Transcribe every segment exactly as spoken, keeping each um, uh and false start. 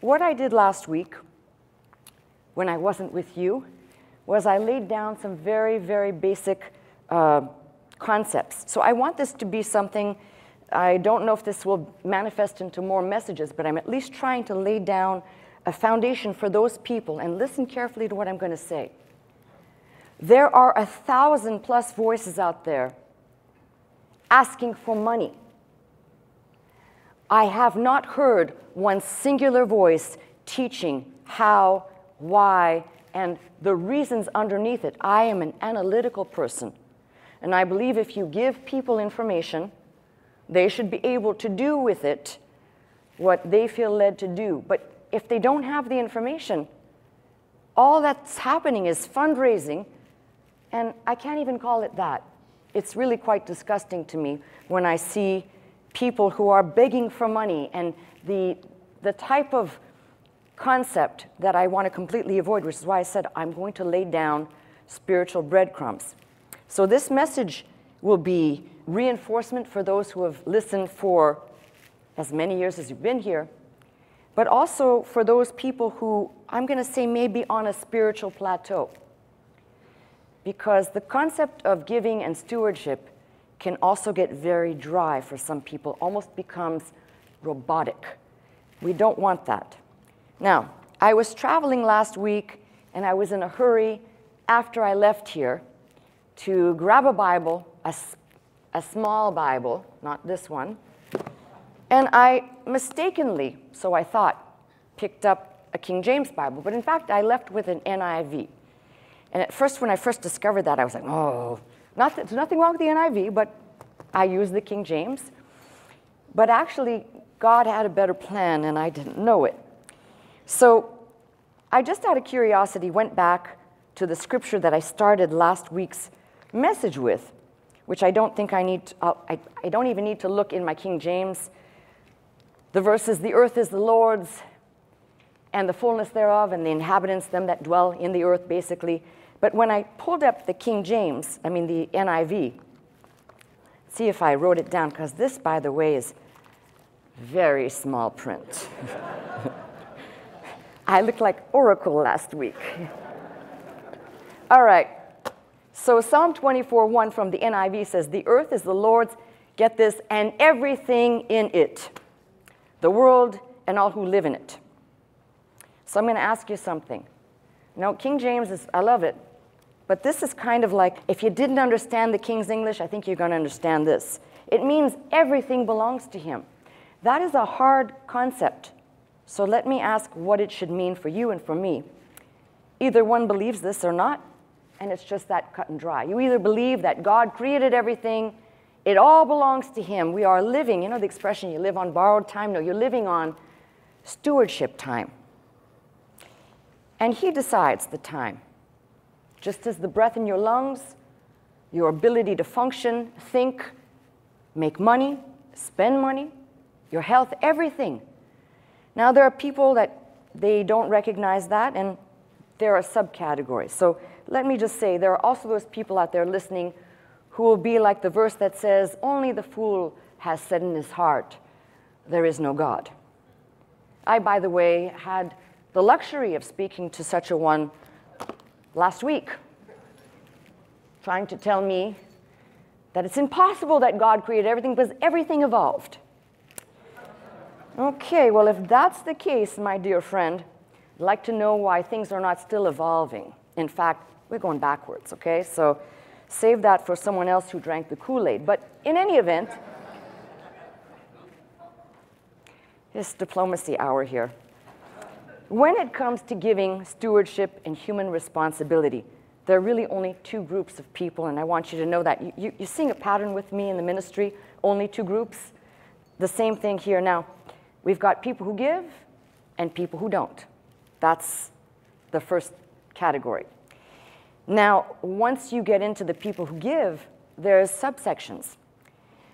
What I did last week, when I wasn't with you, was I laid down some very, very basic uh, concepts. So I want this to be something, I don't know if this will manifest into more messages, but I'm at least trying to lay down a foundation for those people, and listen carefully to what I'm going to say. There are a thousand plus voices out there asking for money. I have not heard one singular voice teaching how, why, and the reasons underneath it. I am an analytical person, and I believe if you give people information, they should be able to do with it what they feel led to do. But if they don't have the information, all that's happening is fundraising, and I can't even call it that. It's really quite disgusting to me when I see people who are begging for money, and the, the type of concept that I want to completely avoid, which is why I said I'm going to lay down spiritual breadcrumbs. So this message will be reinforcement for those who have listened for as many years as you've been here, but also for those people who, I'm going to say, maybe on a spiritual plateau. Because the concept of giving and stewardship can also get very dry for some people, almost becomes robotic. We don't want that. Now, I was traveling last week, and I was in a hurry after I left here to grab a Bible, a, a small Bible, not this one, and I mistakenly, so I thought, picked up a King James Bible. But in fact, I left with an N I V. And at first, when I first discovered that, I was like, oh, not that, there's nothing wrong with the N I V, but I used the King James. But actually, God had a better plan, and I didn't know it. So I just out of curiosity went back to the scripture that I started last week's message with, which I don't think I need to, I, I don't even need to look in my King James. The verse is, the earth is the Lord's, and the fullness thereof, and the inhabitants, them that dwell in the earth, basically. But when I pulled up the King James, I mean the N I V, see if I wrote it down, because this, by the way, is very small print. I looked like Oracle last week. All right. So Psalm twenty-four one from the N I V says, the earth is the Lord's, get this, and everything in it, the world and all who live in it. So I'm going to ask you something. Now, King James is, I love it, but this is kind of like, if you didn't understand the King's English, I think you're going to understand this. It means everything belongs to him. That is a hard concept. So let me ask what it should mean for you and for me. Either one believes this or not, and it's just that cut and dry. You either believe that God created everything, it all belongs to him. We are living, you know the expression, you live on borrowed time? No, you're living on stewardship time. And he decides the time. Just as the breath in your lungs, your ability to function, think, make money, spend money, your health, everything. Now there are people that they don't recognize that, and there are subcategories. So let me just say, there are also those people out there listening who will be like the verse that says, only the fool has said in his heart, there is no God. I, by the way, had the luxury of speaking to such a one last week, trying to tell me that it's impossible that God created everything because everything evolved. Okay, well, if that's the case, my dear friend, I'd like to know why things are not still evolving. In fact, we're going backwards, okay? So save that for someone else who drank the Kool-Aid. But in any event, it's diplomacy hour here. When it comes to giving, stewardship, and human responsibility, there are really only two groups of people, and I want you to know that. You, you, you're seeing a pattern with me in the ministry, only two groups. The same thing here now. We've got people who give and people who don't. That's the first category. Now, once you get into the people who give, there's subsections.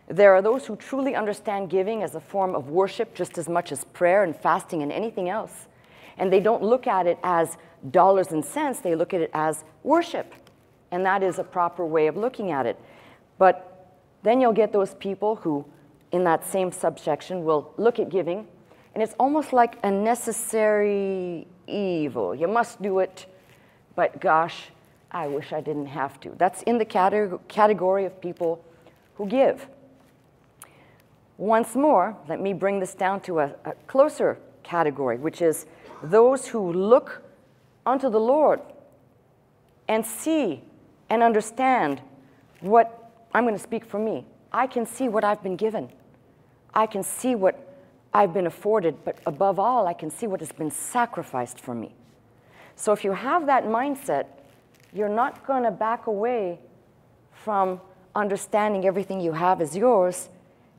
There are those who truly understand giving as a form of worship just as much as prayer and fasting and anything else. And they don't look at it as dollars and cents, they look at it as worship. And that is a proper way of looking at it. But then you'll get those people who, in that same subsection, will look at giving And it's almost like a necessary evil. You must do it, but gosh, I wish I didn't have to. That's in the category of people who give. Once more, let me bring this down to a, a closer category, which is those who look unto the Lord and see and understand what, I'm going to speak for me. I can see what I've been given. I can see what I've been afforded, but above all, I can see what has been sacrificed for me. So if you have that mindset, you're not going to back away from understanding everything you have is yours,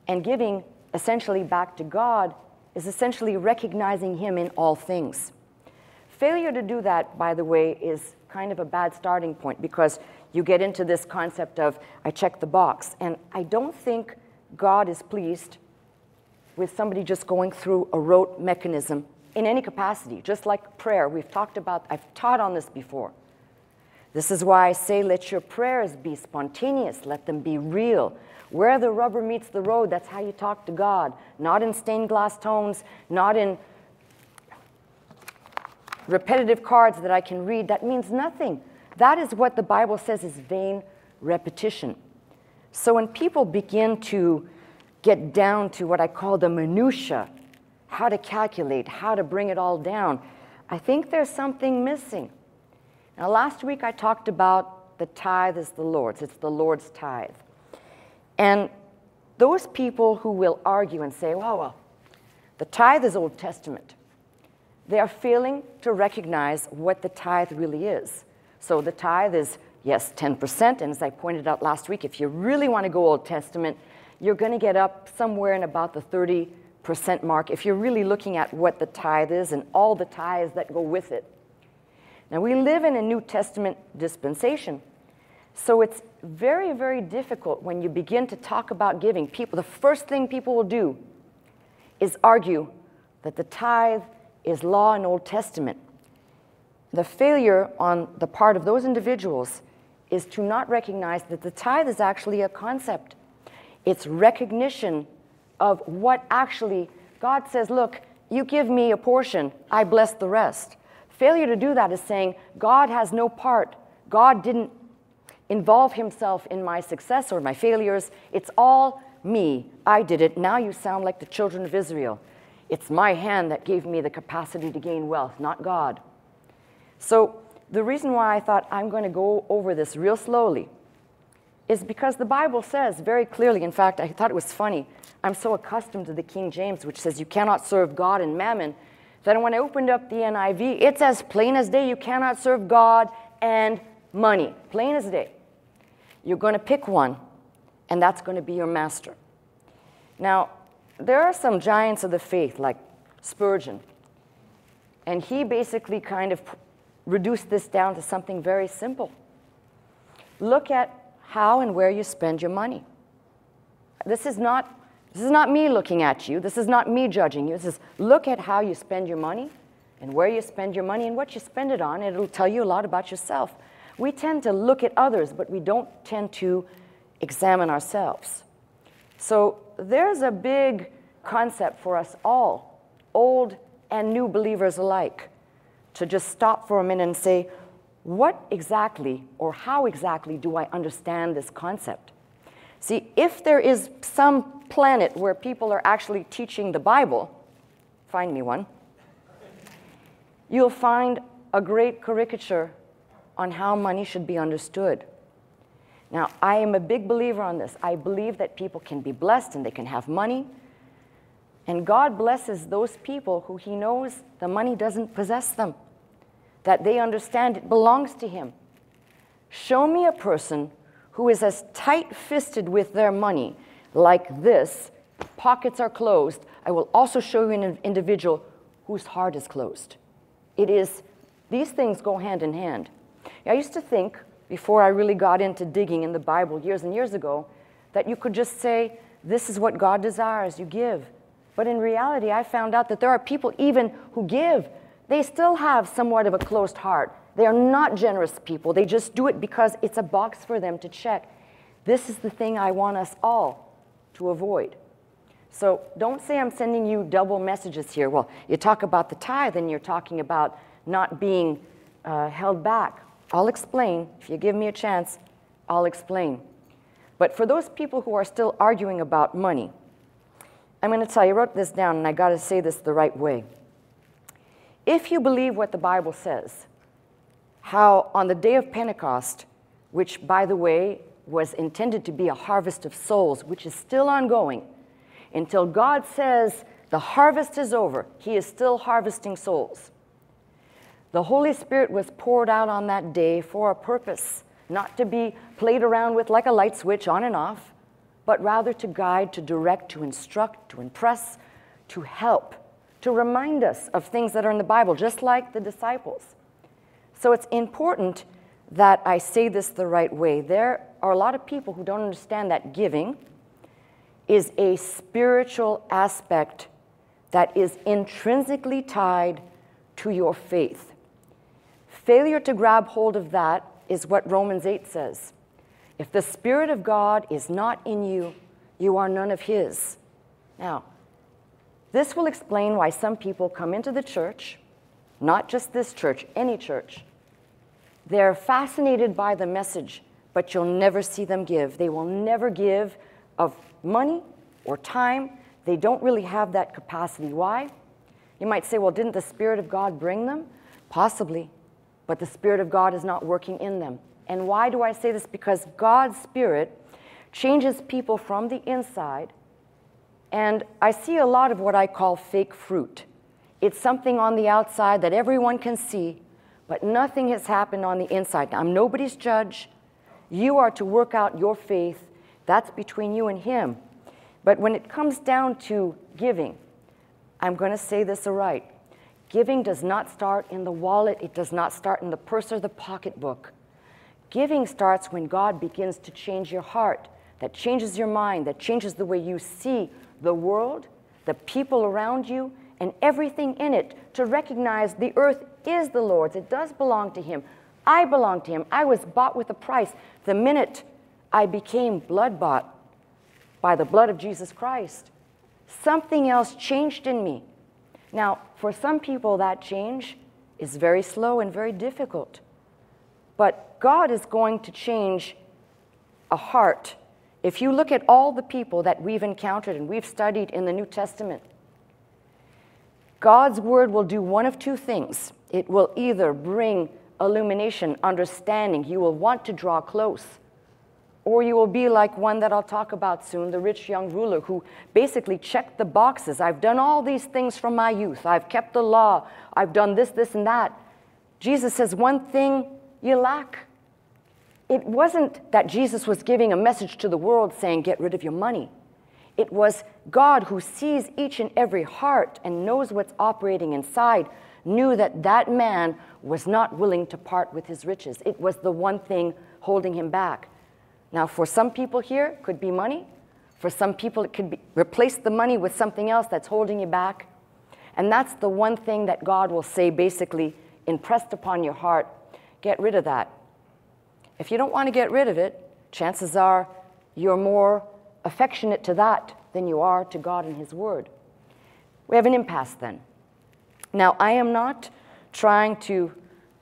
and giving essentially back to God is essentially recognizing Him in all things. Failure to do that, by the way, is kind of a bad starting point, because you get into this concept of, I check the box, and I don't think God is pleased with somebody just going through a rote mechanism in any capacity, just like prayer. We've talked about, I've taught on this before. This is why I say let your prayers be spontaneous, let them be real. Where the rubber meets the road, that's how you talk to God, not in stained glass tones, not in repetitive cards that I can read. That means nothing. That is what the Bible says is vain repetition. So when people begin to get down to what I call the minutiae, how to calculate, how to bring it all down, I think there's something missing. Now, last week I talked about the tithe is the Lord's. It's the Lord's tithe. And those people who will argue and say, well, well, the tithe is Old Testament, they are failing to recognize what the tithe really is. So the tithe is, yes, ten percent, and as I pointed out last week, if you really want to go Old Testament, you're going to get up somewhere in about the thirty percent mark if you're really looking at what the tithe is and all the tithes that go with it. Now, we live in a New Testament dispensation, so it's very, very difficult when you begin to talk about giving. People, the first thing people will do is argue that the tithe is law and Old Testament. The failure on the part of those individuals is to not recognize that the tithe is actually a concept. It's recognition of what actually God says, look, you give me a portion, I bless the rest. Failure to do that is saying God has no part. God didn't involve himself in my success or my failures. It's all me. I did it. Now you sound like the children of Israel. It's my hand that gave me the capacity to gain wealth, not God. So the reason why I thought I'm going to go over this real slowly is because the Bible says very clearly, in fact, I thought it was funny, I'm so accustomed to the King James, which says you cannot serve God and mammon, that when I opened up the N I V, it's as plain as day, you cannot serve God and money. Plain as day. You're going to pick one, and that's going to be your master. Now, there are some giants of the faith, like Spurgeon, and he basically kind of reduced this down to something very simple. Look at how and where you spend your money. This is not, this is not me looking at you. This is not me judging you. This is look at how you spend your money and where you spend your money and what you spend it on. It'll tell you a lot about yourself. We tend to look at others, but we don't tend to examine ourselves. So there's a big concept for us all, old and new believers alike, to just stop for a minute and say, what exactly or how exactly do I understand this concept? See, if there is some planet where people are actually teaching the Bible, find me one, you'll find a great caricature on how money should be understood. Now, I am a big believer on this. I believe that people can be blessed and they can have money. And God blesses those people who He knows the money doesn't possess them, that they understand it belongs to Him. Show me a person who is as tight-fisted with their money like this, pockets are closed. I will also show you an individual whose heart is closed. It is, these things go hand in hand. I used to think, before I really got into digging in the Bible years and years ago, that you could just say, this is what God desires, you give. But in reality, I found out that there are people even who give, they still have somewhat of a closed heart. They are not generous people. They just do it because it's a box for them to check. This is the thing I want us all to avoid. So don't say I'm sending you double messages here. Well, you talk about the tithe and you're talking about not being uh, held back. I'll explain. If you give me a chance, I'll explain. But for those people who are still arguing about money, I'm going to tell you, I wrote this down and I got to say this the right way. If you believe what the Bible says, how on the day of Pentecost, which by the way was intended to be a harvest of souls, which is still ongoing, until God says the harvest is over, he is still harvesting souls. The Holy Spirit was poured out on that day for a purpose, not to be played around with like a light switch on and off, but rather to guide, to direct, to instruct, to impress, to help, to remind us of things that are in the Bible, just like the disciples. So it's important that I say this the right way. There are a lot of people who don't understand that giving is a spiritual aspect that is intrinsically tied to your faith. Failure to grab hold of that is what Romans eight says. If the Spirit of God is not in you, you are none of his. Now, this will explain why some people come into the church, not just this church, any church. They're fascinated by the message, but you'll never see them give. They will never give of money or time. They don't really have that capacity. Why? You might say, well, didn't the Spirit of God bring them? Possibly, but the Spirit of God is not working in them. And why do I say this? Because God's Spirit changes people from the inside, and I see a lot of what I call fake fruit. It's something on the outside that everyone can see, but nothing has happened on the inside. Now, I'm nobody's judge. You are to work out your faith. That's between you and him. But when it comes down to giving, I'm going to say this right. Giving does not start in the wallet. It does not start in the purse or the pocketbook. Giving starts when God begins to change your heart, that changes your mind, that changes the way you see the world, the people around you, and everything in it, to recognize the earth is the Lord's. It does belong to him. I belong to him. I was bought with a price. The minute I became blood-bought by the blood of Jesus Christ, something else changed in me. Now, for some people, that change is very slow and very difficult. But God is going to change a heart. If you look at all the people that we've encountered and we've studied in the New Testament, God's word will do one of two things. It will either bring illumination, understanding. You will want to draw close. Or you will be like one that I'll talk about soon, the rich young ruler who basically checked the boxes. I've done all these things from my youth. I've kept the law. I've done this, this, and that. Jesus says, one thing you lack. It wasn't that Jesus was giving a message to the world saying, get rid of your money. It was God, who sees each and every heart and knows what's operating inside, knew that that man was not willing to part with his riches. It was the one thing holding him back. Now, for some people here, it could be money. For some people, it could be replace the money with something else that's holding you back. And that's the one thing that God will say, basically, impressed upon your heart, get rid of that. If you don't want to get rid of it, chances are you're more affectionate to that than you are to God and his word. We have an impasse then. Now, I am not trying to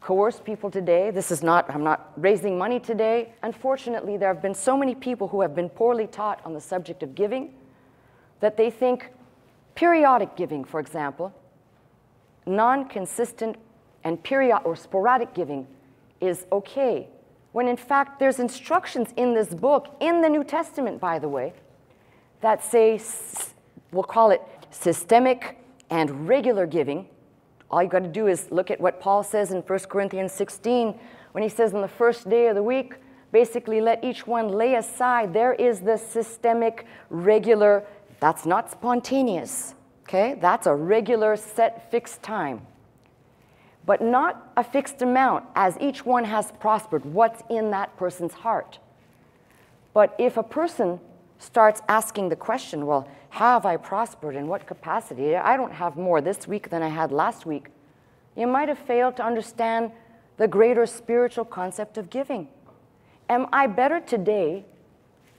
coerce people today. This is not, I'm not raising money today. Unfortunately, there have been so many people who have been poorly taught on the subject of giving that they think periodic giving, for example, non-consistent and periodic or sporadic giving is okay, when in fact there's instructions in this book, in the New Testament, by the way, that say, we'll call it systemic and regular giving. All you got to do is look at what Paul says in First Corinthians sixteen when he says on the first day of the week, basically let each one lay aside. There is the systemic, regular, that's not spontaneous, okay? That's a regular, set, fixed time, but not a fixed amount as each one has prospered, what's in that person's heart. But if a person starts asking the question, well, have I prospered? In what capacity? I don't have more this week than I had last week. You might have failed to understand the greater spiritual concept of giving. Am I better today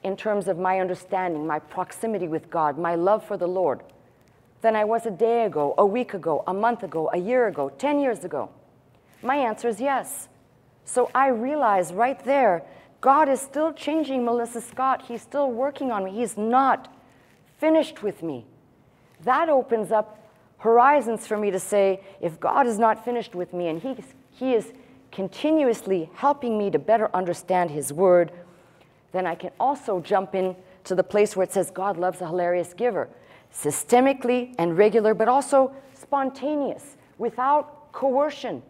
in terms of my understanding, my proximity with God, my love for the Lord, than I was a day ago, a week ago, a month ago, a year ago, ten years ago? My answer is yes. So I realize right there, God is still changing Melissa Scott. He's still working on me. He's not finished with me. That opens up horizons for me to say, if God is not finished with me and he, he is continuously helping me to better understand his word, then I can also jump in to the place where it says God loves a hilarious giver, systemically and regular, but also spontaneous, without coercion.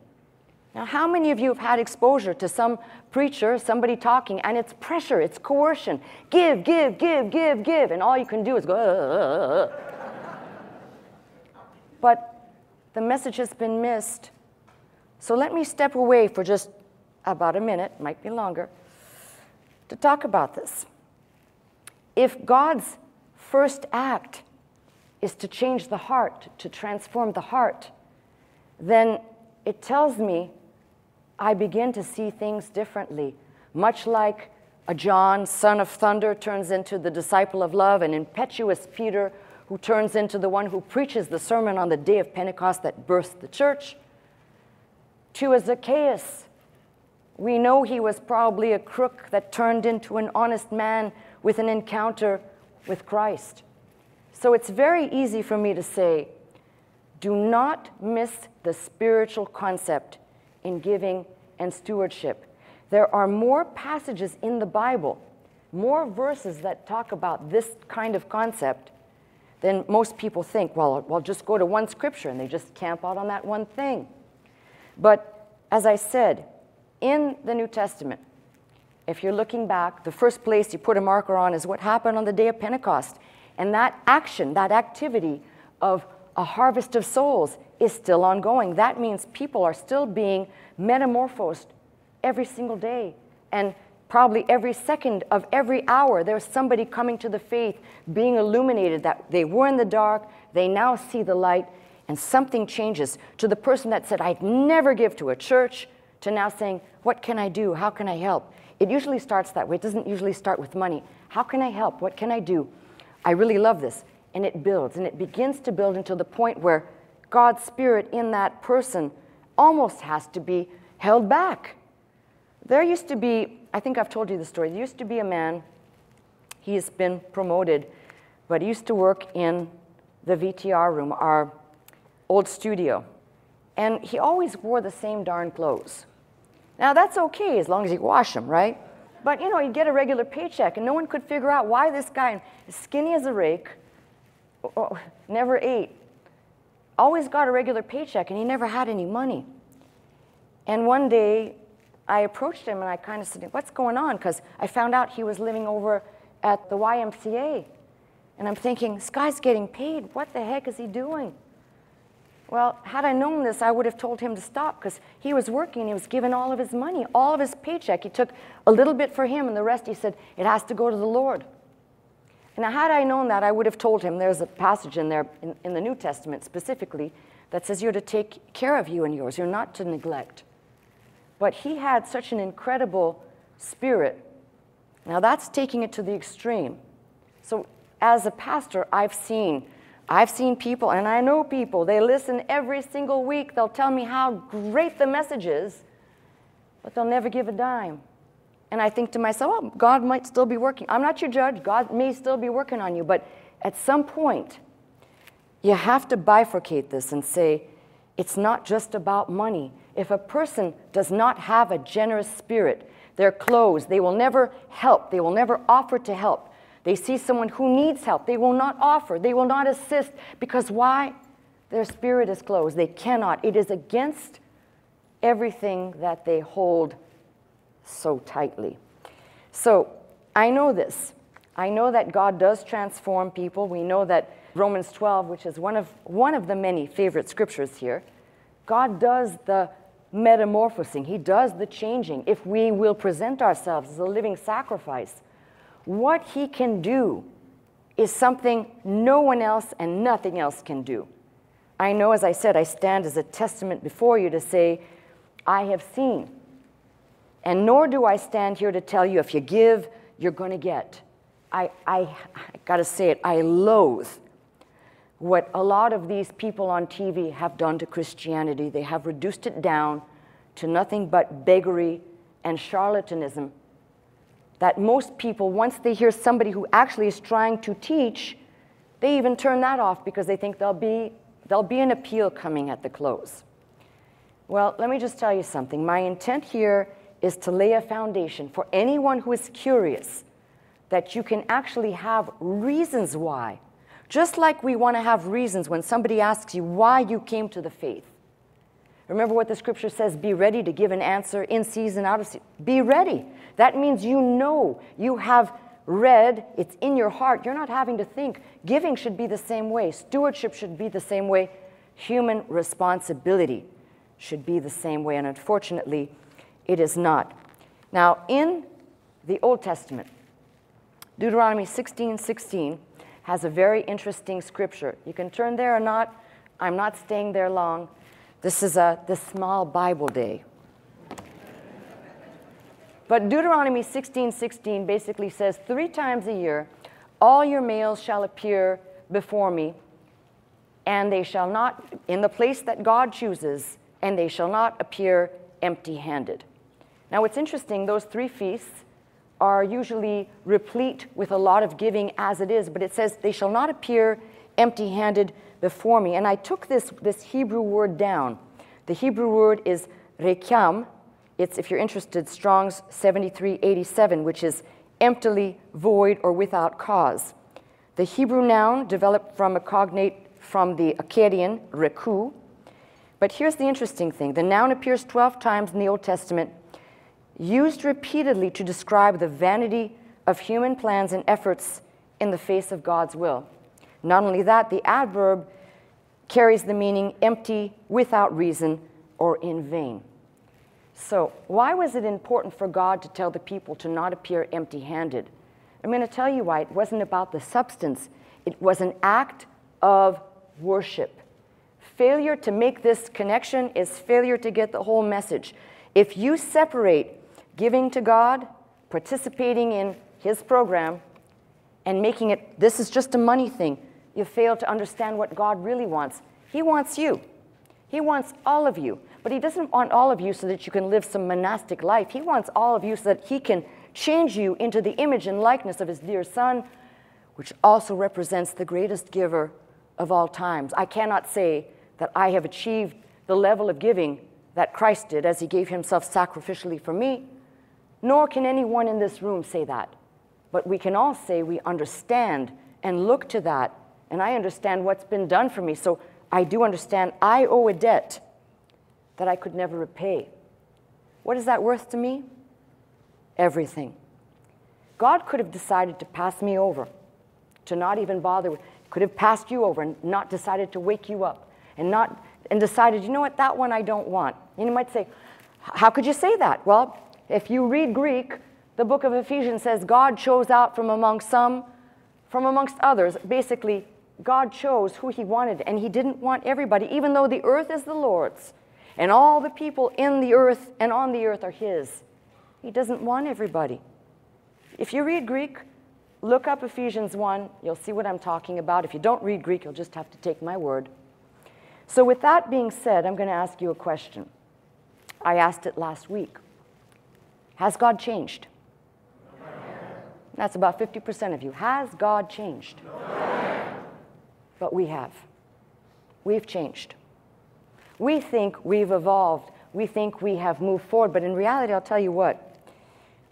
Now, how many of you have had exposure to some preacher, somebody talking, and it's pressure, it's coercion. Give, give, give, give, give, and all you can do is go, uh, uh, uh. But the message has been missed. So let me step away for just about a minute, might be longer, to talk about this. If God's first act is to change the heart, to transform the heart, then it tells me I begin to see things differently, much like a John, son of thunder, turns into the disciple of love, an impetuous Peter who turns into the one who preaches the sermon on the day of Pentecost that birthed the church, to a Zacchaeus. We know he was probably a crook that turned into an honest man with an encounter with Christ. So it's very easy for me to say, do not miss the spiritual concept in giving and stewardship. There are more passages in the Bible, more verses that talk about this kind of concept than most people think. Well, well, just go to one scripture and they just camp out on that one thing. But as I said, in the New Testament, if you're looking back, the first place you put a marker on is what happened on the day of Pentecost. And that action, that activity of a harvest of souls is still ongoing. That means people are still being metamorphosed every single day. And probably every second of every hour, there's somebody coming to the faith, being illuminated, that they were in the dark, they now see the light. And something changes to the person that said, I'd never give to a church, to now saying, what can I do? How can I help? It usually starts that way. It doesn't usually start with money. How can I help? What can I do? I really love this. And it builds, and it begins to build until the point where God's Spirit in that person almost has to be held back. There used to be, I think I've told you the story, there used to be a man, he has been promoted, but he used to work in the V T R room, our old studio, and he always wore the same darn clothes. Now that's okay as long as you wash them, right? But you know, you get a regular paycheck and no one could figure out why this guy, skinny as a rake, oh, never ate, always got a regular paycheck, and he never had any money. And one day I approached him and I kind of said, what's going on? Because I found out he was living over at the Y M C A. And I'm thinking, this guy's getting paid. What the heck is he doing? Well, had I known this, I would have told him to stop, because he was working and he was giving all of his money, all of his paycheck. He took a little bit for him and the rest, he said, it has to go to the Lord. And had I known that, I would have told him, there's a passage in there in, in the New Testament specifically that says you're to take care of you and yours, you're not to neglect. But he had such an incredible spirit. Now that's taking it to the extreme. So as a pastor, I've seen I've seen people, and I know people, they listen every single week. They'll tell me how great the message is, but they'll never give a dime. And I think to myself, oh, God might still be working. I'm not your judge. God may still be working on you. But at some point, you have to bifurcate this and say, it's not just about money. If a person does not have a generous spirit, they're closed. They will never help. They will never offer to help. They see someone who needs help. They will not offer. They will not assist. Because why? Their spirit is closed. They cannot. It is against everything that they hold so tightly. So I know this. I know that God does transform people. We know that Romans twelve, which is one of, one of the many favorite scriptures here, God does the metamorphosing. He does the changing. If we will present ourselves as a living sacrifice, what he can do is something no one else and nothing else can do. I know, as I said, I stand as a testament before you to say, I have seen. And nor do I stand here to tell you if you give, you're going to get. I, I, I gotta say it, I loathe what a lot of these people on T V have done to Christianity. They have reduced it down to nothing but beggary and charlatanism, that most people, once they hear somebody who actually is trying to teach, they even turn that off because they think there'll be, there'll be an appeal coming at the close. Well, let me just tell you something. My intent here is to lay a foundation for anyone who is curious that you can actually have reasons why. Just like we want to have reasons when somebody asks you why you came to the faith. Remember what the scripture says, be ready to give an answer in season, out of season. Be ready. That means you know, you have read, it's in your heart. You're not having to think. Giving should be the same way. Stewardship should be the same way. Human responsibility should be the same way. And unfortunately, it is not. Now, in the Old Testament, Deuteronomy sixteen sixteen has a very interesting scripture. You can turn there or not. I'm not staying there long. This is a, the small Bible day. But Deuteronomy sixteen sixteen basically says, three times a year, all your males shall appear before me, and they shall not, in the place that God chooses, and they shall not appear empty-handed. Now, what's interesting, those three feasts are usually replete with a lot of giving as it is, but it says, they shall not appear empty-handed before me. And I took this, this Hebrew word down. The Hebrew word is rekyam. It's, if you're interested, Strong's seventy-three eighty-seven, which is emptily, void, or without cause. The Hebrew noun developed from a cognate from the Akkadian, reku. But here's the interesting thing. The noun appears twelve times in the Old Testament, used repeatedly to describe the vanity of human plans and efforts in the face of God's will. Not only that, the adverb carries the meaning empty, without reason, or in vain. So why was it important for God to tell the people to not appear empty-handed? I'm going to tell you why. It wasn't about the substance. It was an act of worship. Failure to make this connection is failure to get the whole message. If you separate giving to God, participating in His program, and making it, this is just a money thing, you fail to understand what God really wants. He wants you. He wants all of you. But He doesn't want all of you so that you can live some monastic life. He wants all of you so that He can change you into the image and likeness of His dear Son, which also represents the greatest giver of all times. I cannot say that I have achieved the level of giving that Christ did as He gave Himself sacrificially for me, nor can anyone in this room say that. But we can all say we understand and look to that, and I understand what's been done for me, so I do understand I owe a debt that I could never repay. What is that worth to me? Everything. God could have decided to pass me over, to not even bother with, could have passed you over and not decided to wake you up, and not, and decided, you know what, that one I don't want. And you might say, how could you say that? Well, if you read Greek, the book of Ephesians says God chose out from among some, from amongst others. Basically, God chose who He wanted, and He didn't want everybody, even though the earth is the Lord's. And all the people in the earth and on the earth are His. He doesn't want everybody. If you read Greek, look up Ephesians one. You'll see what I'm talking about. If you don't read Greek, you'll just have to take my word. So with that being said, I'm going to ask you a question. I asked it last week. Has God changed? No. That's about fifty percent of you. Has God changed? No. But we have. We've changed. We think we've evolved. We think we have moved forward. But in reality, I'll tell you what.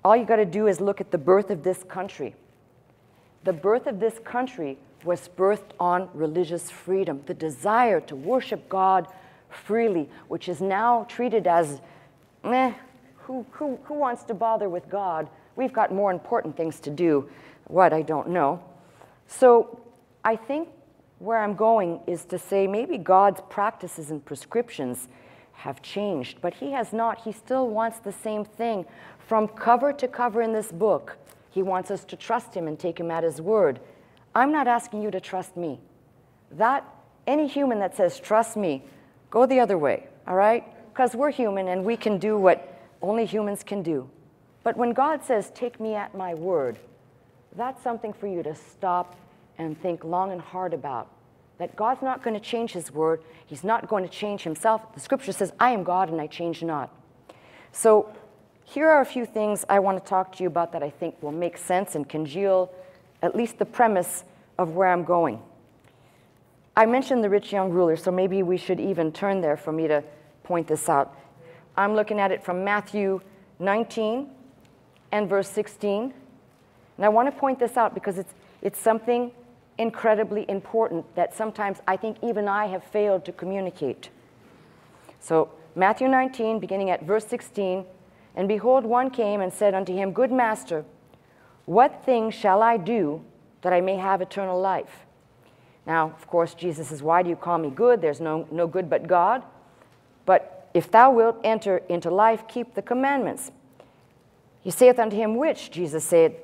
All you got to do is look at the birth of this country. The birth of this country was birthed on religious freedom, the desire to worship God freely, which is now treated as, eh, who, who, who wants to bother with God? We've got more important things to do. What, I don't know. So I think where I'm going is to say maybe God's practices and prescriptions have changed, but He has not. He still wants the same thing. From cover to cover in this book, He wants us to trust Him and take Him at His word. I'm not asking you to trust me. That, any human that says, trust me, go the other way, all right? Because we're human and we can do what only humans can do. But when God says, take me at my word, that's something for you to stop and think long and hard about. That God's not going to change his word. He's not going to change himself. The scripture says, I am God and I change not. So here are a few things I want to talk to you about that I think will make sense and congeal at least the premise of where I'm going. I mentioned the rich young ruler, so maybe we should even turn there for me to point this out. I'm looking at it from Matthew nineteen and verse sixteen. And I want to point this out because it's, it's something incredibly important that sometimes I think even I have failed to communicate. So Matthew nineteen, beginning at verse sixteen, and behold, one came and said unto him, Good master, what thing shall I do that I may have eternal life? Now, of course, Jesus says, Why do you call me good? There's no, no good but God. But if thou wilt enter into life, keep the commandments. He saith unto him, Which? Jesus said,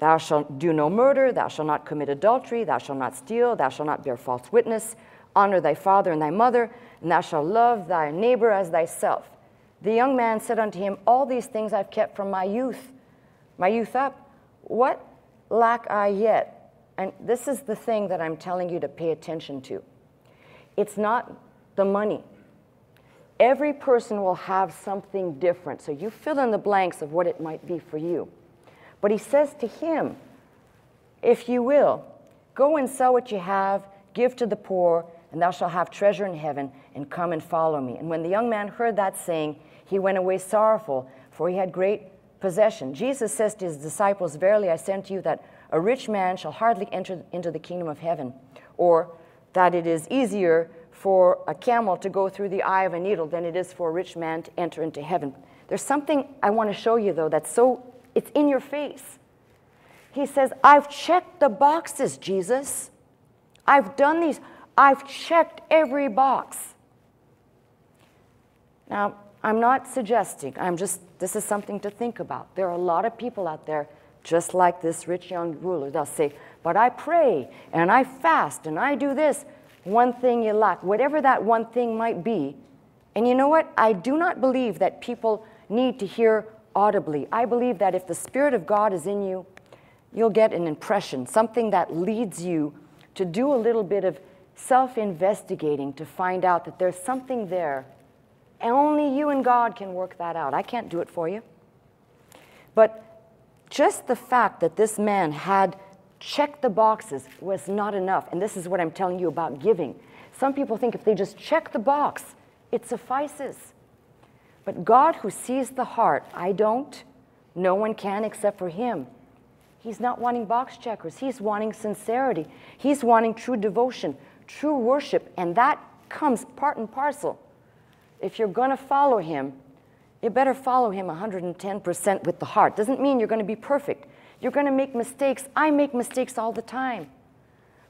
Thou shalt do no murder, thou shalt not commit adultery, thou shalt not steal, thou shalt not bear false witness, honor thy father and thy mother, and thou shalt love thy neighbor as thyself. The young man said unto him, All these things I've kept from my youth, my youth up. What lack I yet? And this is the thing that I'm telling you to pay attention to. It's not the money. Every person will have something different. So you fill in the blanks of what it might be for you. But he says to him, If you will, go and sell what you have, give to the poor, and thou shalt have treasure in heaven, and come and follow me. And when the young man heard that saying, he went away sorrowful, for he had great possession. Jesus says to his disciples, Verily I say unto you that a rich man shall hardly enter into the kingdom of heaven, or that it is easier for a camel to go through the eye of a needle than it is for a rich man to enter into heaven. There's something I want to show you, though, that's so, it's in your face. He says, I've checked the boxes, Jesus. I've done these. I've checked every box. Now, I'm not suggesting. I'm just, this is something to think about. There are a lot of people out there just like this rich young ruler. They'll say, but I pray, and I fast, and I do this. One thing you lack, whatever that one thing might be. And you know what? I do not believe that people need to hear audibly. I believe that if the Spirit of God is in you, you'll get an impression, something that leads you to do a little bit of self-investigating to find out that there's something there. And only you and God can work that out. I can't do it for you. But just the fact that this man had check the boxes was not enough. And this is what I'm telling you about giving. Some people think if they just check the box, it suffices. But God who sees the heart, I don't, no one can except for him. He's not wanting box checkers. He's wanting sincerity. He's wanting true devotion, true worship. And that comes part and parcel. If you're going to follow him, you better follow him one hundred ten percent with the heart. Doesn't mean you're going to be perfect. You're going to make mistakes. I make mistakes all the time.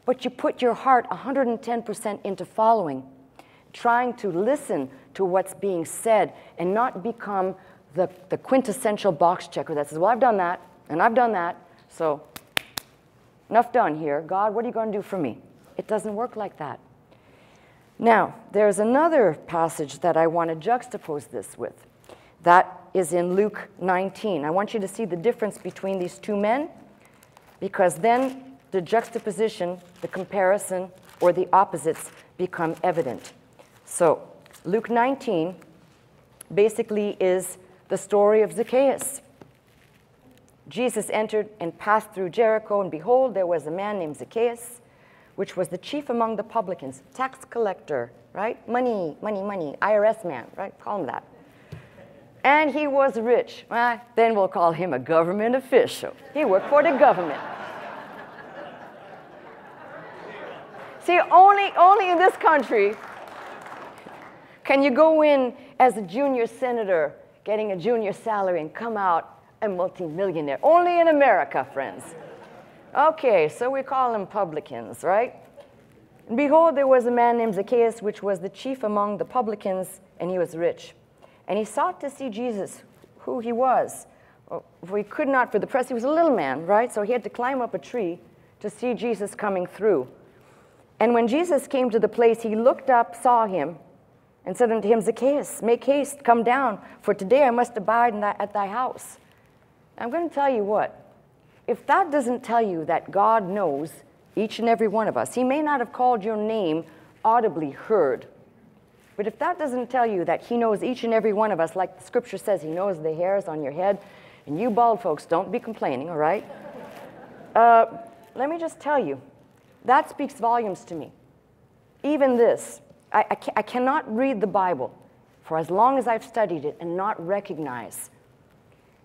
But you put your heart one hundred ten percent into following, trying to listen to what's being said and not become the, the quintessential box checker that says, well, I've done that, and I've done that, so enough done here. God, what are you going to do for me? It doesn't work like that. Now, there's another passage that I want to juxtapose this with. That is in Luke nineteen. I want you to see the difference between these two men, because then the juxtaposition, the comparison, or the opposites become evident. So Luke nineteen basically is the story of Zacchaeus. Jesus entered and passed through Jericho, and behold, there was a man named Zacchaeus, which was the chief among the publicans, tax collector, right? Money, money, money, I R S man, right? Call him that. And he was rich. Well, then we'll call him a government official. He worked for the government. See, only, only in this country can you go in as a junior senator, getting a junior salary, and come out a multimillionaire. Only in America, friends. Okay, so we call them publicans, right? And behold, there was a man named Zacchaeus, which was the chief among the publicans, and he was rich. And he sought to see Jesus, who he was. For he could not for the press. He was a little man, right? So he had to climb up a tree to see Jesus coming through. And when Jesus came to the place, he looked up, saw him, and said unto him, Zacchaeus, make haste, come down, for today I must abide in thy, at thy house. I'm going to tell you what. If that doesn't tell you that God knows each and every one of us, He may not have called your name audibly heard, but if that doesn't tell you that He knows each and every one of us, like the scripture says, He knows the hairs on your head, and you bald folks, don't be complaining, all right? Uh, let me just tell you, that speaks volumes to me. Even this, I, I, ca I cannot read the Bible for as long as I've studied it and not recognize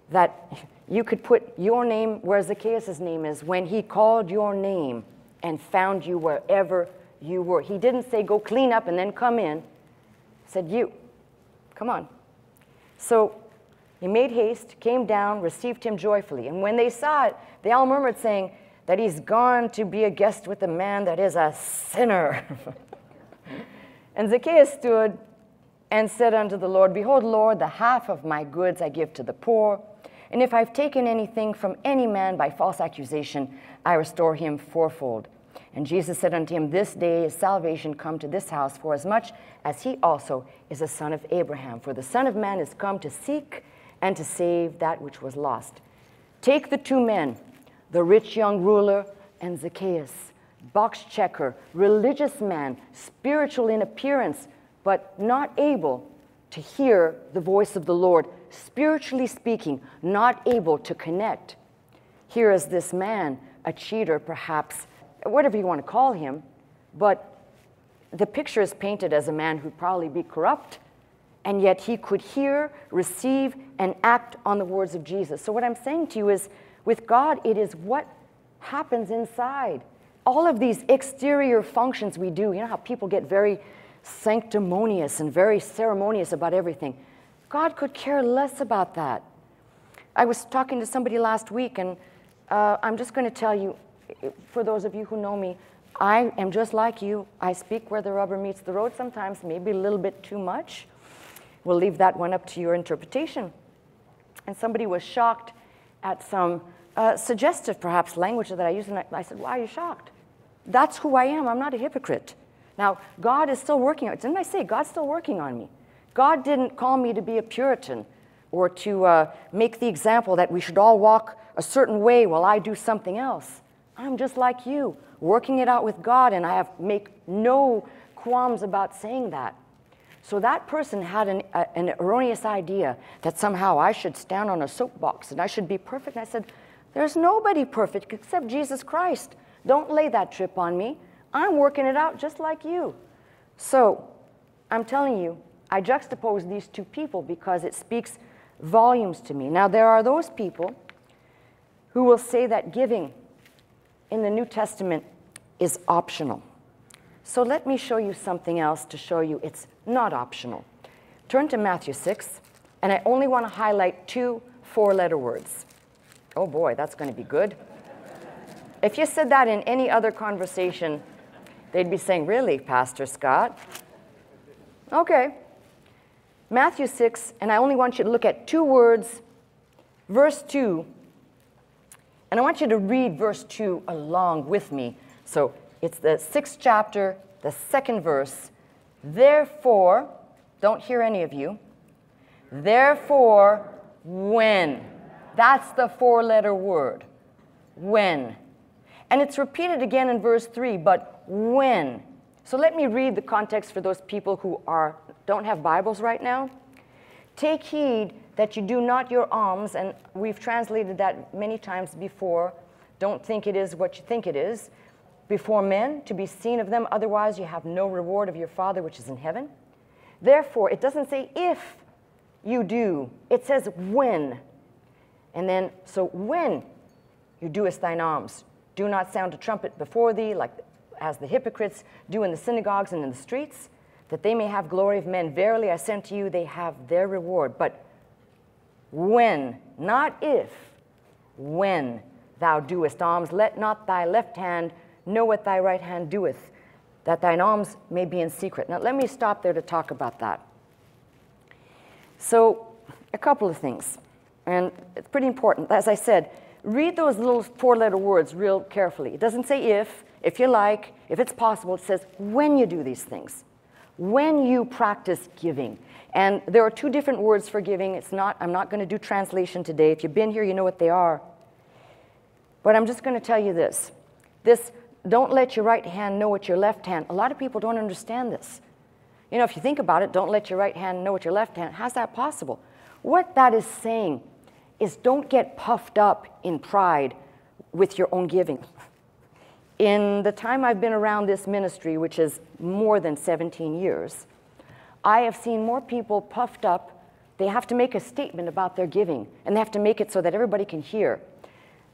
that you could put your name where Zacchaeus' name is when He called your name and found you wherever you were. He didn't say, go clean up and then come in. He said, you, come on. So he made haste, came down, received him joyfully. And when they saw it, they all murmured, saying that he's gone to be a guest with a man that is a sinner. And Zacchaeus stood and said unto the Lord, Behold, Lord, the half of my goods I give to the poor. And if I've taken anything from any man by false accusation, I restore him fourfold. And Jesus said unto him, This day is salvation come to this house, for as much as he also is a son of Abraham. For the Son of Man is come to seek and to save that which was lost. Take the two men, the rich young ruler and Zacchaeus, box checker, religious man, spiritual in appearance, but not able to hear the voice of the Lord. Spiritually speaking, not able to connect. Here is this man, a cheater perhaps, whatever you want to call him, but the picture is painted as a man who'd probably be corrupt, and yet he could hear, receive, and act on the words of Jesus. So what I'm saying to you is, with God, it is what happens inside. All of these exterior functions we do, you know how people get very sanctimonious and very ceremonious about everything. God could care less about that. I was talking to somebody last week, and uh, I'm just going to tell you, for those of you who know me, I am just like you. I speak where the rubber meets the road sometimes, maybe a little bit too much. We'll leave that one up to your interpretation. And somebody was shocked at some uh, suggestive, perhaps, language that I used, and I, I said, why are you shocked? That's who I am. I'm not a hypocrite. Now, God is still working on it. Didn't I say God's still working on me? God didn't call me to be a Puritan or to uh, make the example that we should all walk a certain way while I do something else. I'm just like you, working it out with God, and I have make no qualms about saying that. So that person had an, a, an erroneous idea that somehow I should stand on a soapbox and I should be perfect. And I said, there's nobody perfect except Jesus Christ. Don't lay that trip on me. I'm working it out just like you. So I'm telling you, I juxtapose these two people because it speaks volumes to me. Now, there are those people who will say that giving in the New Testament is optional. So let me show you something else to show you it's not optional. Turn to Matthew six, and I only want to highlight two four-letter words. Oh boy, that's going to be good. If you said that in any other conversation, they'd be saying, really, Pastor Scott? Okay. Matthew six, and I only want you to look at two words, verse two, and I want you to read verse two along with me. So it's the sixth chapter, the second verse. Therefore, don't hear any of you, therefore, when. That's the four-letter word, when. And it's repeated again in verse three, but when. So let me read the context for those people who are don't have Bibles right now. Take heed that you do not your alms, and we've translated that many times before, don't think it is what you think it is, before men to be seen of them, otherwise you have no reward of your Father which is in heaven. Therefore, it doesn't say if you do, it says when. And then, so when you doest thine alms, do not sound a trumpet before thee, like as the hypocrites do in the synagogues and in the streets, that they may have glory of men. Verily I send to you, they have their reward. But when, not if, when thou doest alms, let not thy left hand know what thy right hand doeth, that thine alms may be in secret. Now let me stop there to talk about that. So a couple of things, and it's pretty important. As I said, read those little four-letter words real carefully. It doesn't say if, if you like, if it's possible. It says when you do these things. When you practice giving. And there are two different words for giving. It's not, I'm not going to do translation today. If you've been here, you know what they are. But I'm just going to tell you this. This, don't let your right hand know what your left hand. A lot of people don't understand this. You know, if you think about it, don't let your right hand know what your left hand. How's that possible? What that is saying is don't get puffed up in pride with your own giving. In the time I've been around this ministry, which is more than seventeen years, I have seen more people puffed up. They have to make a statement about their giving, and they have to make it so that everybody can hear.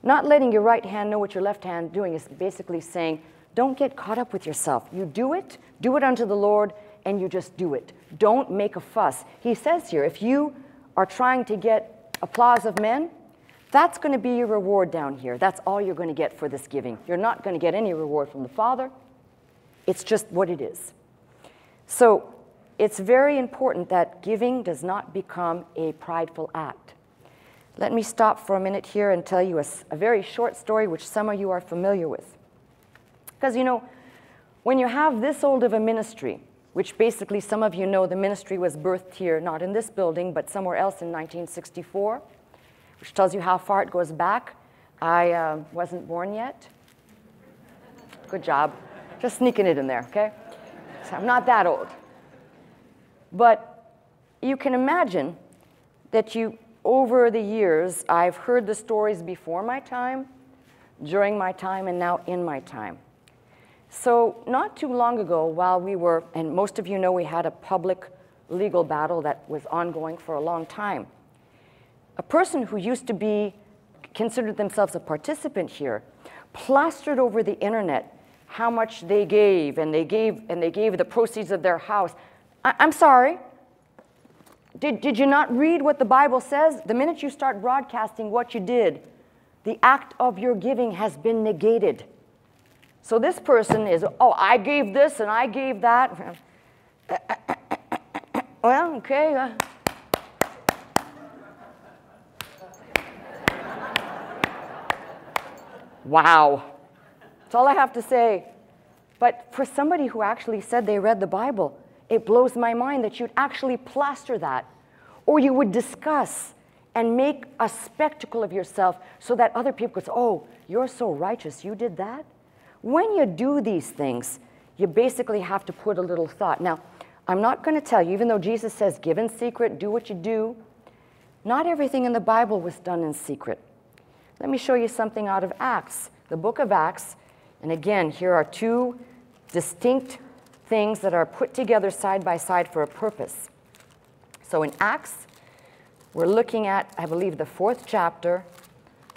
Not letting your right hand know what your left hand doing is basically saying, don't get caught up with yourself. You do it, do it unto the Lord, and you just do it. Don't make a fuss. He says here, if you are trying to get applause of men, that's going to be your reward down here. That's all you're going to get for this giving. You're not going to get any reward from the Father. It's just what it is. So it's very important that giving does not become a prideful act. Let me stop for a minute here and tell you a, a very short story which some of you are familiar with. Because, you know, when you have this old of a ministry, which basically some of you know the ministry was birthed here, not in this building, but somewhere else in nineteen sixty-four, which tells you how far it goes back. I uh, wasn't born yet. Good job. Just sneaking it in there, okay? So I'm not that old. But you can imagine that you, over the years, I've heard the stories before my time, during my time, and now in my time. So not too long ago, while we were, and most of you know we had a public legal battle that was ongoing for a long time, a person who used to be, considered themselves a participant here, plastered over the internet how much they gave, and they gave, and they gave the proceeds of their house. I, I'm sorry, did, did you not read what the Bible says? The minute you start broadcasting what you did, the act of your giving has been negated. So this person is, oh, I gave this and I gave that. Well, okay. Uh. Wow. That's all I have to say. But for somebody who actually said they read the Bible, it blows my mind that you'd actually plaster that, or you would discuss and make a spectacle of yourself so that other people could say, oh, you're so righteous, you did that? When you do these things, you basically have to put a little thought. Now, I'm not going to tell you, even though Jesus says, give in secret, do what you do, not everything in the Bible was done in secret. Let me show you something out of Acts, the book of Acts. And again, here are two distinct things that are put together side by side for a purpose. So in Acts, we're looking at, I believe, the fourth chapter.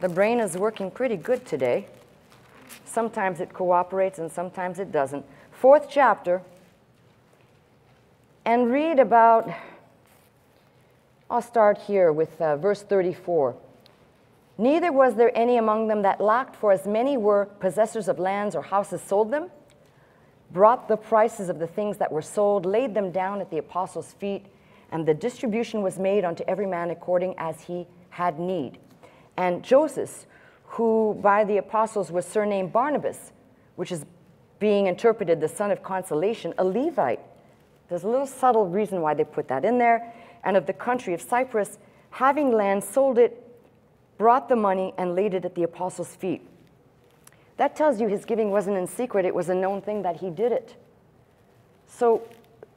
The brain is working pretty good today. Sometimes it cooperates and sometimes it doesn't. Fourth chapter, and read about, I'll start here with uh, verse thirty-four. Neither was there any among them that lacked, for as many were possessors of lands or houses sold them, brought the prices of the things that were sold, laid them down at the apostles' feet, and the distribution was made unto every man according as he had need. And Joseph, who by the apostles was surnamed Barnabas, which is being interpreted the son of consolation, a Levite. There's a little subtle reason why they put that in there. And of the country of Cyprus, having land, sold it, brought the money, and laid it at the apostles' feet. That tells you his giving wasn't in secret. It was a known thing that he did it. So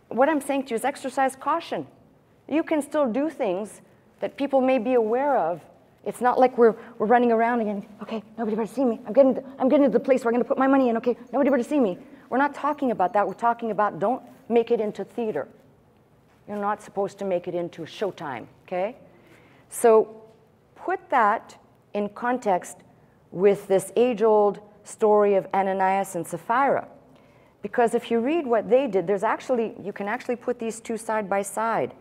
what I'm saying to you is exercise caution. You can still do things that people may be aware of. It's not like we're, we're running around again, okay, nobody better see me. I'm getting, to, I'm getting to the place where I'm going to put my money in, okay, nobody better see me. We're not talking about that. We're talking about don't make it into theater. You're not supposed to make it into showtime, okay? So put that in context with this age-old story of Ananias and Sapphira. Because if you read what they did, there's actually, you can actually put these two side by side.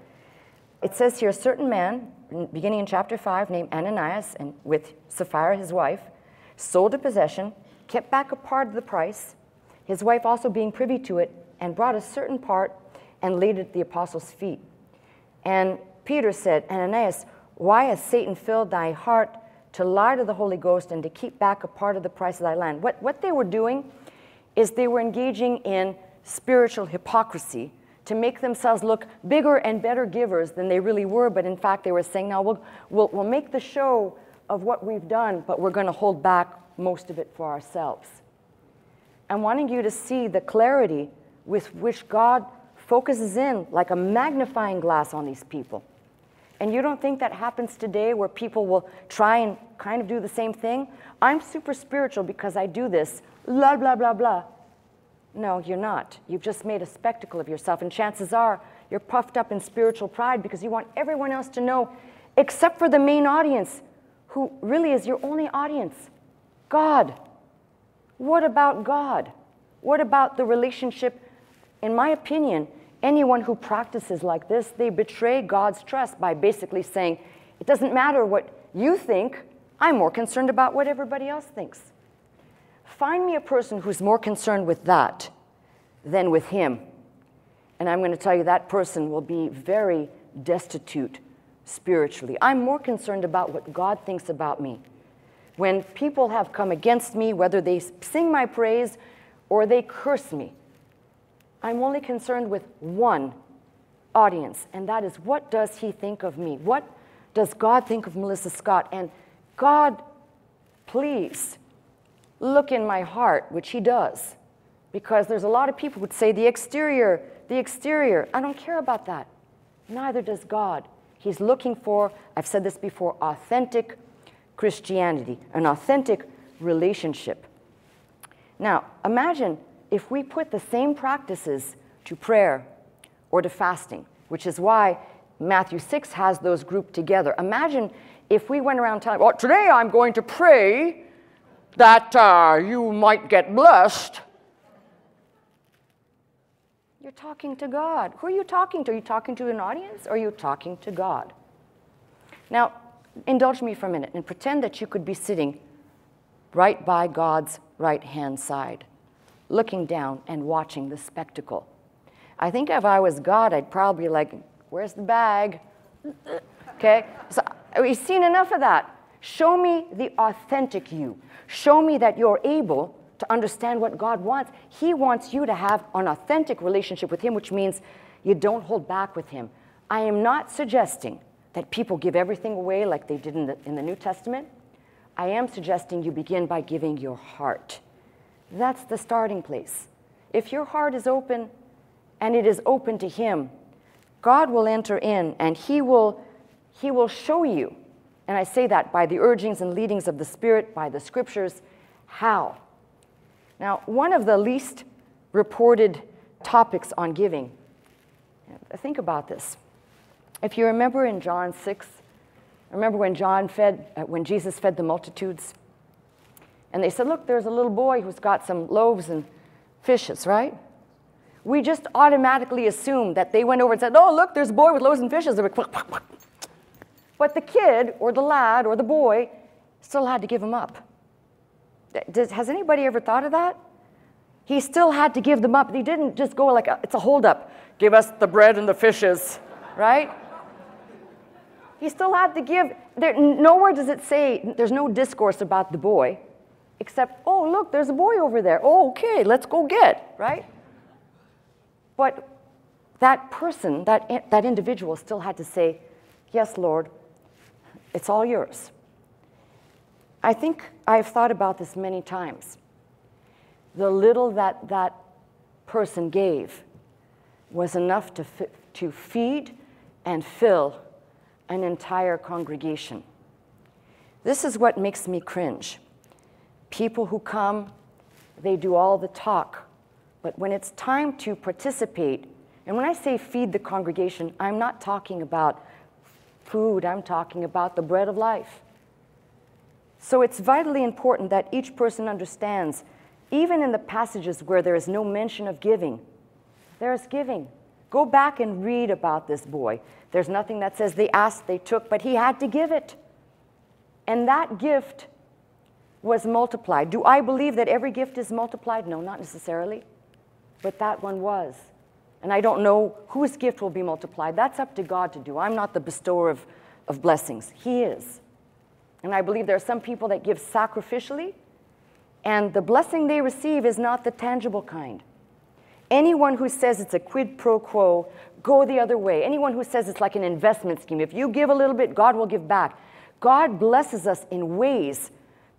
It says here, a certain man, beginning in chapter five, named Ananias, and with Sapphira, his wife, sold a possession, kept back a part of the price, his wife also being privy to it, and brought a certain part and laid it at the apostles' feet. And Peter said, Ananias, why has Satan filled thy heart to lie to the Holy Ghost and to keep back a part of the price of thy land? What, what they were doing is they were engaging in spiritual hypocrisy to make themselves look bigger and better givers than they really were, but in fact they were saying, now we'll, we'll, we'll make the show of what we've done, but we're going to hold back most of it for ourselves. I'm wanting you to see the clarity with which God focuses in like a magnifying glass on these people. And you don't think that happens today where people will try and kind of do the same thing? I'm super spiritual because I do this, blah, blah, blah, blah. No, you're not. You've just made a spectacle of yourself. And chances are you're puffed up in spiritual pride because you want everyone else to know, except for the main audience, who really is your only audience, God. What about God? What about the relationship? In my opinion, anyone who practices like this, they betray God's trust by basically saying, it doesn't matter what you think, I'm more concerned about what everybody else thinks. Find me a person who's more concerned with that than with him. And I'm going to tell you that person will be very destitute spiritually. I'm more concerned about what God thinks about me. When people have come against me, whether they sing my praise or they curse me, I'm only concerned with one audience, and that is, what does he think of me? What does God think of Melissa Scott? And God, please, look in my heart, which he does, because there's a lot of people who would say the exterior, the exterior. I don't care about that. Neither does God. He's looking for, I've said this before, authentic Christianity, an authentic relationship. Now, imagine if we put the same practices to prayer or to fasting, which is why Matthew six has those grouped together. Imagine if we went around telling, well, today I'm going to pray that uh, you might get blessed. You're talking to God. Who are you talking to? Are you talking to an audience, or are you talking to God? Now, indulge me for a minute and pretend that you could be sitting right by God's right-hand side, looking down and watching the spectacle. I think if I was God, I'd probably be like, where's the bag? Okay? So we've seen enough of that. Show me the authentic you. Show me that you're able to understand what God wants. He wants you to have an authentic relationship with him, which means you don't hold back with him. I am not suggesting that people give everything away like they did in the, in the New Testament. I am suggesting you begin by giving your heart. That's the starting place. If your heart is open, and it is open to him, God will enter in, and he will, he will show you. And I say that by the urgings and leadings of the Spirit, by the Scriptures, how. Now, one of the least reported topics on giving, think about this. If you remember in John six, remember when John fed, uh, when Jesus fed the multitudes? And they said, look, there's a little boy who's got some loaves and fishes, right? We just automatically assume that they went over and said, oh, look, there's a boy with loaves and fishes. They were, quack, quack, quack. But the kid or the lad or the boy still had to give him up. Does, has anybody ever thought of that? He still had to give them up. He didn't just go like, a, it's a holdup. Give us the bread and the fishes, right? He still had to give. There, nowhere does it say, there's no discourse about the boy, except, oh, look, there's a boy over there. Oh, okay, let's go get, right? But that person, that, that individual still had to say, yes, Lord, it's all yours. I think I've thought about this many times. The little that that person gave was enough to, fi to feed and fill an entire congregation. This is what makes me cringe. People who come, they do all the talk. But when it's time to participate, and when I say feed the congregation, I'm not talking about food, I'm talking about the bread of life. So it's vitally important that each person understands, even in the passages where there is no mention of giving, there is giving. Go back and read about this boy. There's nothing that says they asked, they took, but he had to give it. And that gift was multiplied. Do I believe that every gift is multiplied? No, not necessarily. But that one was. And I don't know whose gift will be multiplied. That's up to God to do. I'm not the bestower of, of blessings. He is. And I believe there are some people that give sacrificially, and the blessing they receive is not the tangible kind. Anyone who says it's a quid pro quo, go the other way. Anyone who says it's like an investment scheme, if you give a little bit, God will give back. God blesses us in ways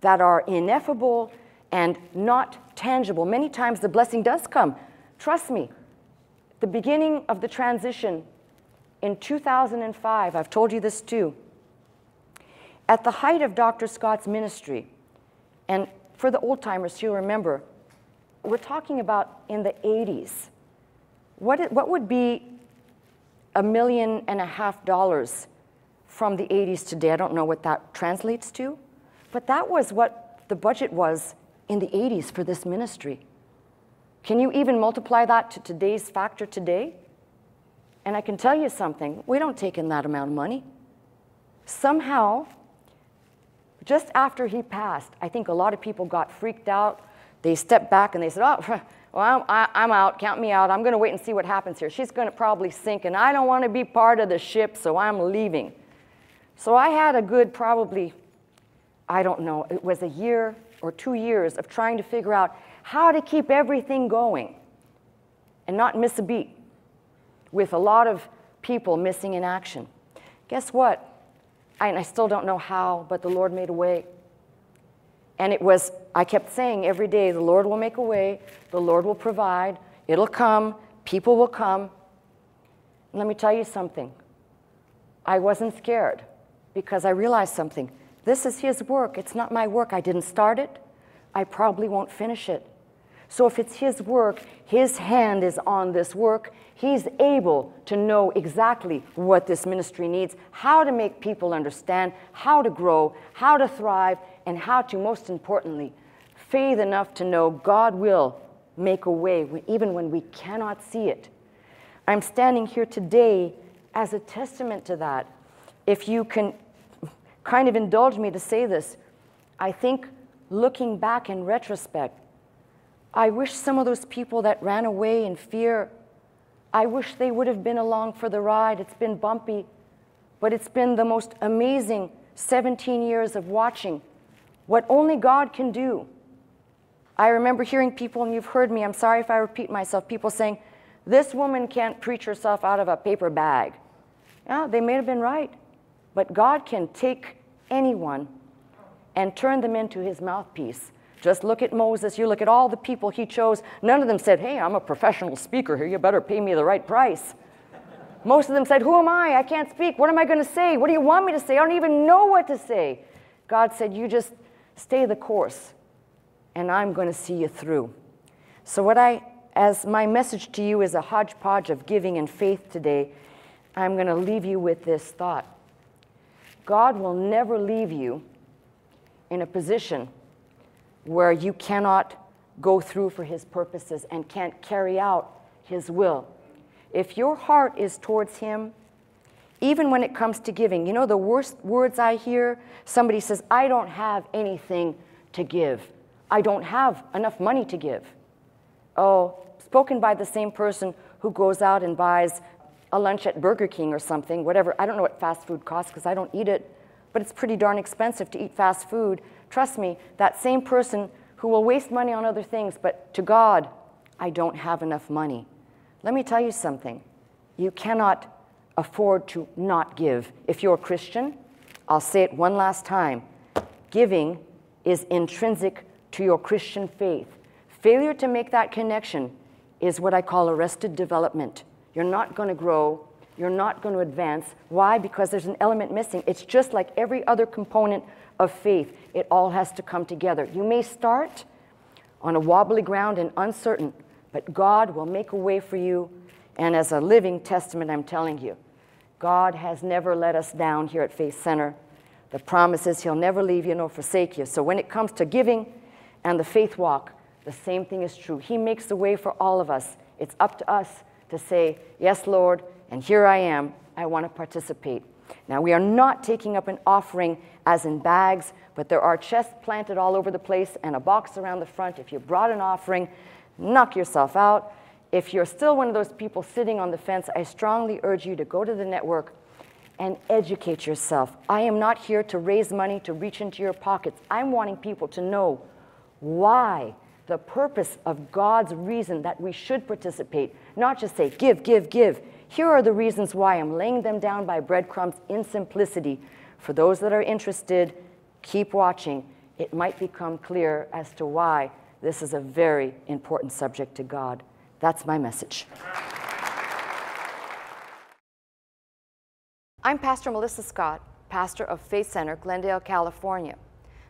that are ineffable and not tangible. Many times the blessing does come. Trust me, the beginning of the transition in two thousand five, I've told you this too, at the height of Doctor Scott's ministry, and for the old-timers here, remember, we're talking about in the eighties. What, it, what would be a million and a half dollars from the eighties today? I don't know what that translates to, but that was what the budget was in the eighties for this ministry. Can you even multiply that to today's factor today? And I can tell you something, we don't take in that amount of money. Somehow, just after he passed, I think a lot of people got freaked out. They stepped back and they said, oh, well, I'm, I'm out, count me out. I'm going to wait and see what happens here. She's going to probably sink, and I don't want to be part of the ship, so I'm leaving. So I had a good probably, I don't know, it was a year or two years of trying to figure out how to keep everything going and not miss a beat, with a lot of people missing in action. Guess what? I, and I still don't know how, but the Lord made a way. And it was, I kept saying every day, the Lord will make a way, the Lord will provide, it'll come, people will come. And let me tell you something. I wasn't scared because I realized something. This is His work, it's not my work. I didn't start it, I probably won't finish it. So if it's His work, His hand is on this work. He's able to know exactly what this ministry needs, how to make people understand, how to grow, how to thrive, and how to, most importantly, faith enough to know God will make a way when, even when we cannot see it. I'm standing here today as a testament to that. If you can kind of indulge me to say this, I think looking back in retrospect, I wish some of those people that ran away in fear, I wish they would have been along for the ride. It's been bumpy, but it's been the most amazing seventeen years of watching what only God can do. I remember hearing people, and you've heard me, I'm sorry if I repeat myself, people saying, this woman can't preach herself out of a paper bag. Yeah, they may have been right, but God can take anyone and turn them into His mouthpiece. Just look at Moses, you look at all the people he chose. None of them said, hey, I'm a professional speaker here, you better pay me the right price. Most of them said, who am I? I can't speak. What am I going to say? What do you want me to say? I don't even know what to say. God said, you just stay the course, and I'm going to see you through. So what I, as my message to you is a hodgepodge of giving and faith today, I'm going to leave you with this thought. God will never leave you in a position where you cannot go through for His purposes and can't carry out His will. If your heart is towards Him, even when it comes to giving, you know the worst words I hear? Somebody says, I don't have anything to give. I don't have enough money to give. Oh, spoken by the same person who goes out and buys a lunch at Burger King or something, whatever. I don't know what fast food costs because I don't eat it, but it's pretty darn expensive to eat fast food. Trust me, that same person who will waste money on other things, but to God, I don't have enough money. Let me tell you something. You cannot afford to not give. If you're a Christian, I'll say it one last time. Giving is intrinsic to your Christian faith. Failure to make that connection is what I call arrested development. You're not going to grow. You're not going to advance. Why? Because there's an element missing. It's just like every other component of faith. It all has to come together. You may start on a wobbly ground and uncertain, but God will make a way for you. And as a living testament, I'm telling you, God has never let us down here at Faith Center. The promise is He'll never leave you nor forsake you. So when it comes to giving and the faith walk, the same thing is true. He makes a way for all of us. It's up to us to say, yes, Lord, and here I am, I want to participate. Now, we are not taking up an offering as in bags, but there are chests planted all over the place and a box around the front. If you brought an offering, knock yourself out. If you're still one of those people sitting on the fence, I strongly urge you to go to the network and educate yourself. I am not here to raise money to reach into your pockets. I'm wanting people to know why, the purpose of God's reason that we should participate, not just say, give, give, give. Here are the reasons why. I'm laying them down by breadcrumbs in simplicity. For those that are interested, keep watching. it might become clear as to why this is a very important subject to God. That's my message. I'm Pastor Melissa Scott, pastor of Faith Center, Glendale, California.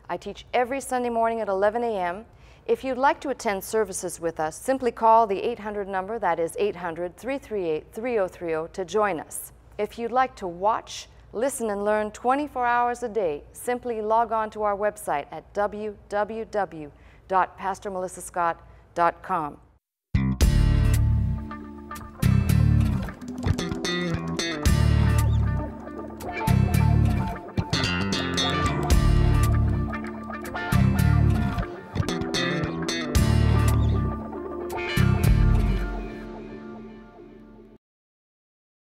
I teach every Sunday morning at eleven a m If you'd like to attend services with us, simply call the eight hundred number, that is eight hundred, three three eight, three oh three oh, to join us. If you'd like to watch, listen, and learn twenty-four hours a day, simply log on to our website at w w w dot pastor melissa scott dot com.